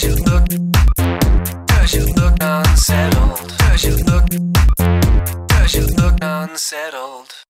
Does it look unsettled?